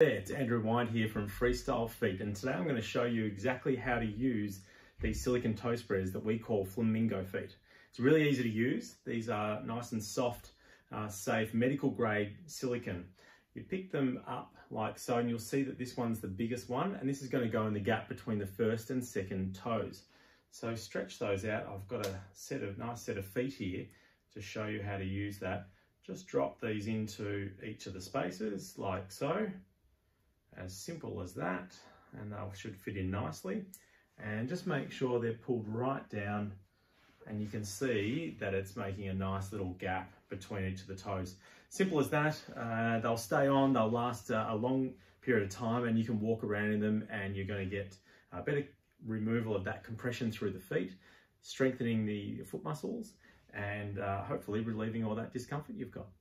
Hey, it's Andrew Wynd here from Freestyle Feet, and today I'm going to show you exactly how to use these silicone toe spreaders that we call Flamingo Feet. It's really easy to use. These are nice and soft, safe, medical grade silicone. You pick them up like so, and you'll see that this one's the biggest one, and this is going to go in the gap between the first and second toes. So stretch those out. I've got a nice set of feet here to show you how to use that. Just drop these into each of the spaces like so. As simple as that, and they should fit in nicely. And just make sure they're pulled right down, and you can see that it's making a nice little gap between each of the toes. Simple as that. They'll stay on, they'll last a long period of time, and you can walk around in them, and you're going to get a better removal of that compression through the feet, strengthening the foot muscles, and hopefully relieving all that discomfort you've got.